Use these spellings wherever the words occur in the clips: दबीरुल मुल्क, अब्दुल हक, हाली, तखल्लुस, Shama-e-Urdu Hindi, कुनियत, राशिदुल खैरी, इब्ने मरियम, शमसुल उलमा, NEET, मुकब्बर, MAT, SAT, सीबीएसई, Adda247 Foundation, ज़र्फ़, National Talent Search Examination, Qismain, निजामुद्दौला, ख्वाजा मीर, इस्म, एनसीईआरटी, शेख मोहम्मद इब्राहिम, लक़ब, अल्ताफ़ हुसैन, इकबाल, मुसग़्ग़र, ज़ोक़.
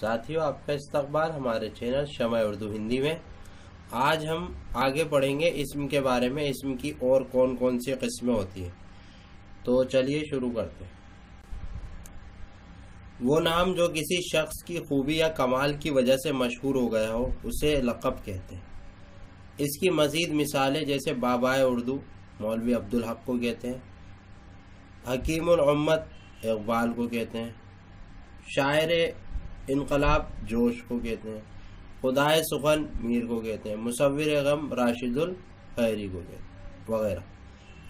साथियों, आपका इस्तकबाल हमारे चैनल शमा उर्दू हिंदी में। आज हम आगे पढ़ेंगे इस्म के बारे में, इस्म की और कौन कौन सी किस्में होती हैं। तो चलिए शुरू करते हैं। वो नाम जो किसी शख्स की खूबी या कमाल की वजह से मशहूर हो गया हो उसे लक़ब कहते हैं। इसकी मज़ीद मिसालें जैसे बाबाए उर्दू मौलवी अब्दुल हक को कहते हैं, हकीमुल उम्मत इकबाल को कहते हैं, शायर इनकलाब जोश को कहते हैं, खुदाए सुखन मीर को कहते हैं, मुसव्विर गम राशिदुल खैरी को कहते हैं वगैरह।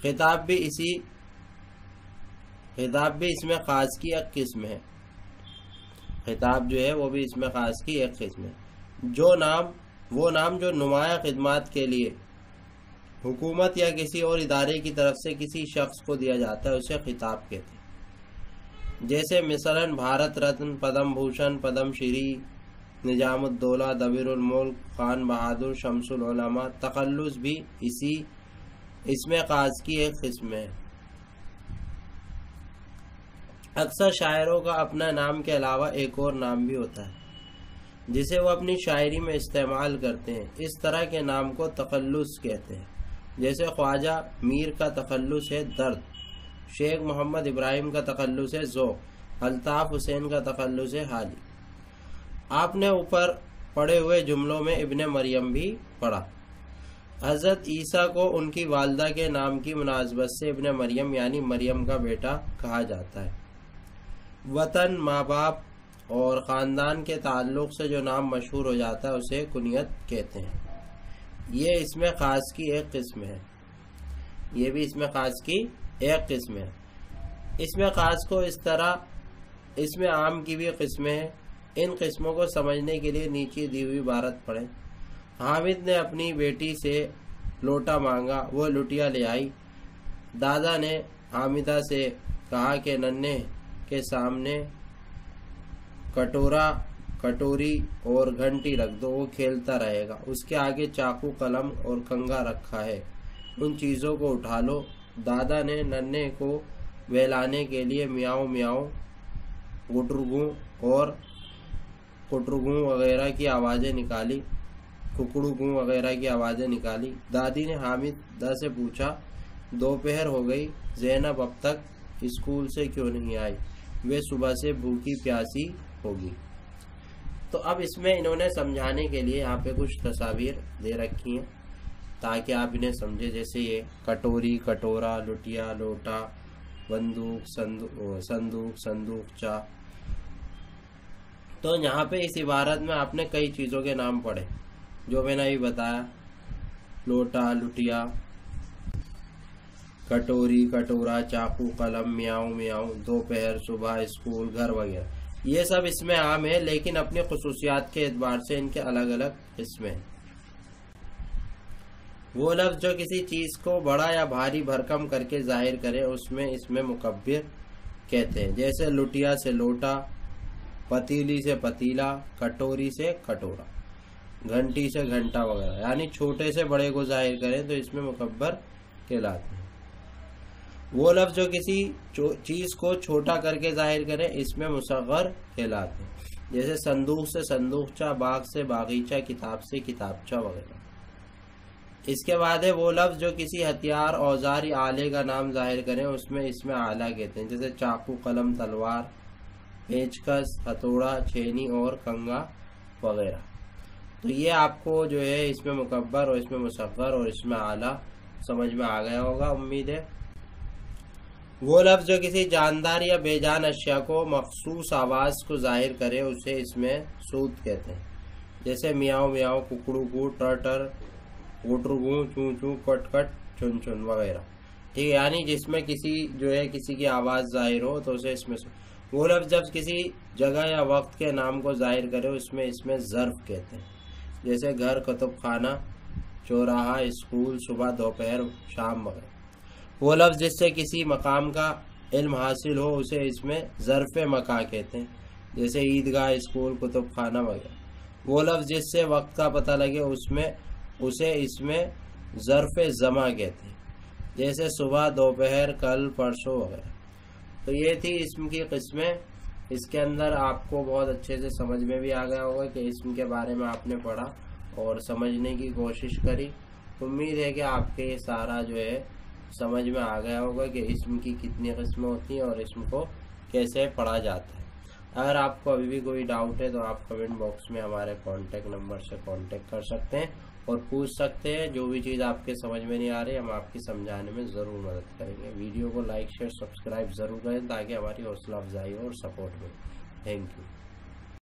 खिताब भी इसमें ख़ास की एक किस्म है। खिताब जो है वो भी इसमें ख़ास की एक किस्म है। वो नाम जो नुमाया खिदमात के लिए हुकूमत या किसी और इदारे की तरफ से किसी शख्स को दिया जाता है उसे खिताब कहते हैं। जैसे मिसलन भारत रत्न, पद्म भूषण, पद्म श्री, निजामुद्दौला, दबीरुल मुल्क, खान बहादुर, शमसुल उलमा। तखल्लुस भी इसमें ख़ास की एक किस्म है। अक्सर शायरों का अपना नाम के अलावा एक और नाम भी होता है जिसे वो अपनी शायरी में इस्तेमाल करते हैं। इस तरह के नाम को तखल्लुस कहते हैं। जैसे ख्वाजा मीर का तखल्लुस है दर्द, शेख मोहम्मद इब्राहिम का तखल्लुस है ज़ोक़, अल्ताफ़ हुसैन का तखल्लुस है हाली। आपने ऊपर पढ़े हुए जुमलों में इब्ने मरियम भी पढ़ा। हज़रत ईसा को उनकी वालदा के नाम की मुनासबत से इब्ने मरियम यानी मरियम का बेटा कहा जाता है। वतन, माँ बाप और ख़ानदान के ताल्लुक़ से जो नाम मशहूर हो जाता है उसे कुनियत कहते हैं। ये इसमें ख़ास की एक किस्म है। ये भी इसमें ख़ास की एक किस्म है। इसमें ख़ास को इस तरह इसमें आम की भी किस्में हैं। इन किस्मों को समझने के लिए नीचे दी हुई इबारत पढ़ें। हामिद ने अपनी बेटी से लोटा मांगा, वो लुटिया ले आई। दादा ने हामिदा से कहा कि नन्हे के सामने कटोरी और घंटी रख दो, वो खेलता रहेगा। उसके आगे चाकू, कलम और कंघा रखा है, उन चीज़ों को उठा लो। दादा ने नन्हे को बहलाने के लिए म्याओ म्याओ, कुटरगूं वगैरह की आवाज़ें निकाली, कुकड़ूगूं वगैरह की आवाज़ें निकाली। दादी ने हामिदा से पूछा, दोपहर हो गई, ज़ैनब अब तक स्कूल से क्यों नहीं आई? वे सुबह से भूखी प्यासी होगी। तो अब इसमें इन्होंने समझाने के लिए यहाँ पे कुछ तस्वीर दे रखी हैं ताकि आप इन्हें समझें। जैसे ये कटोरी, कटोरा, लुटिया, लोटा, बंदूक, संदूकचा। तो यहाँ पे इस इबारत में आपने कई चीज़ों के नाम पढ़े जो मैंने अभी बताया, लोटा, लुटिया, कटोरी, कटोरा, चाकू, कलम, म्याऊ म्याऊ, दोपहर, सुबह, स्कूल, घर वगैरह। ये सब इसमें आम है, लेकिन अपनी खसूसियात के एतबार से इनके अलग अलग किस्में हैं। वो लफ्ज़ जो किसी चीज़ को बड़ा या भारी भरकम करके जाहिर करे उसमें इसमें मुकब्बिर कहते हैं। जैसे लुटिया से लोटा, पतीली से पतीला, कटोरी से कटोरा, घंटी से घंटा वगैरह। यानी छोटे से बड़े को जाहिर करें तो इसमें मुकब्बर कहलाते हैं। वो लफ्ज़ जो किसी चीज़ को छोटा करके जाहिर करें इसमें मुसग़्ग़र कहलाते हैं। जैसे संदूक से संदूकचा, बाग से बागीचा, किताब से किताबचा वगैरह। इसके बाद है वो लफ्ज़ जो किसी हथियार, औजार या आले का नाम जाहिर करें उसमें इसमें आला कहते हैं। जैसे चाकू, कलम, तलवार, पेचकस, हथौड़ा, छेनी और कंगा वगैरह। तो ये आपको जो है इसमें मुकब्बर और इसमें मुसग़्ग़र और इसमें आला समझ में आ गया होगा, उम्मीद है। वो लफ्ज़ जो किसी जानदार या बेजान अशिया को मखसूस आवाज़ को जाहिर करे उसे इसमें सूद कहते हैं। जैसे मियाओ मियाओ, कुकड़ू कू, टटर, गुटरगू, चूँ चूँ, कट कट, चुन चुन वगैरह। ठीक है, यानी जिसमें किसी जो है किसी की आवाज़ जाहिर हो तो उसे इसमें। वो लफ्ज़ जब किसी जगह या वक्त के नाम को जाहिर करे उसमें इसमें ज़र्फ़ कहते हैं। जैसे घर, कतब खाना, चौराहा, स्कूल, सुबह, दोपहर, शाम वगैरह। वो लफ्ज़ जिससे किसी मकाम का इल्म हासिल हो उसे इसमें ज़र्फ़ मका कहते हैं। जैसे ईदगाह, स्कूल, कुतुब खाना वगैरह। वो लफ्ज़ जिससे वक्त का पता लगे उसे इसमें ज़र्फ़ ज़मा कहते हैं। जैसे सुबह, दोपहर, कल, परसों वगैरह। तो ये थी इसम की किस्में। इसके अंदर आपको बहुत अच्छे से समझ में भी आ गया होगा कि इसम के बारे में आपने पढ़ा और समझने की कोशिश करी। उम्मीद है कि आपके ये सारा जो है समझ में आ गया होगा कि इसम की कितनी किस्में होती हैं और इसम को कैसे पढ़ा जाता है। अगर आपको अभी भी कोई डाउट है तो आप कमेंट बॉक्स में हमारे कॉन्टेक्ट नंबर से कॉन्टेक्ट कर सकते हैं और पूछ सकते हैं। जो भी चीज़ आपके समझ में नहीं आ रही हम आपकी समझाने में ज़रूर मदद करेंगे। वीडियो को लाइक शेयर सब्सक्राइब ज़रूर करें ताकि हमारी हौसला अफजाई हो और सपोर्ट मिले। Thank you.